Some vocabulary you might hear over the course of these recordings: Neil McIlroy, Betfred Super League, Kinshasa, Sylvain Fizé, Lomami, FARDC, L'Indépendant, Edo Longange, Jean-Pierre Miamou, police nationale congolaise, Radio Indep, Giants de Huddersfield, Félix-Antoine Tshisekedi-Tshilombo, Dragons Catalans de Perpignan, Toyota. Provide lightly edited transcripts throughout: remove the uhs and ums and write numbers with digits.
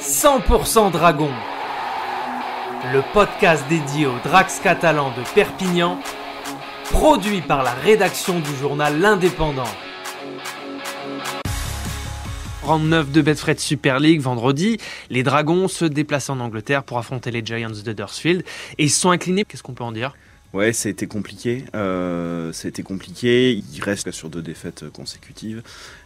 100% Dragons, le podcast dédié aux Dragons Catalans de Perpignan, produit par la rédaction du journal L'Indépendant. Round 9 de Betfred Super League vendredi, les Dragons se déplacent en Angleterre pour affronter les Giants de Huddersfield et ils se sont inclinés. Qu'est-ce qu'on peut en dire ? Ouais, ça a été compliqué, il reste sur 2 défaites consécutives,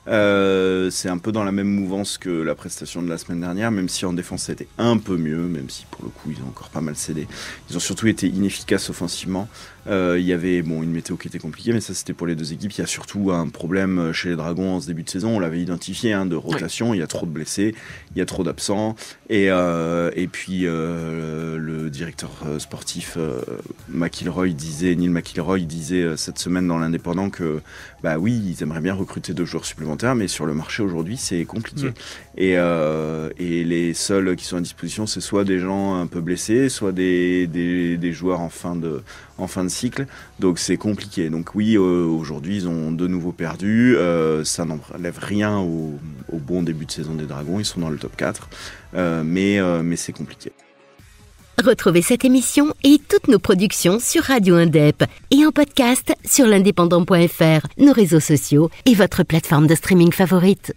c'est un peu dans la même mouvance que la prestation de la semaine dernière, même si en défense ça a été un peu mieux, même si pour le coup ils ont encore pas mal cédé, ils ont surtout été inefficaces offensivement, il y avait une météo qui était compliquée, mais ça c'était pour les 2 équipes. Il y a surtout un problème chez les Dragons en ce début de saison, on l'avait identifié, de rotation, il y a trop de blessés, il y a trop d'absents, et puis le directeur sportif Neil McIlroy disait cette semaine dans l'Indépendant que ils aimeraient bien recruter 2 joueurs supplémentaires, mais sur le marché aujourd'hui c'est compliqué. Et les seuls qui sont à disposition, c'est soit des gens un peu blessés, soit des joueurs en fin de cycle, donc c'est compliqué. Donc aujourd'hui ils ont de nouveau perdu, ça n'enlève rien au bon début de saison des Dragons, ils sont dans le top 4, mais c'est compliqué. Retrouvez cette émission et toutes nos productions sur Radio Indep et en podcast sur l'indépendant.fr, nos réseaux sociaux et votre plateforme de streaming favorite.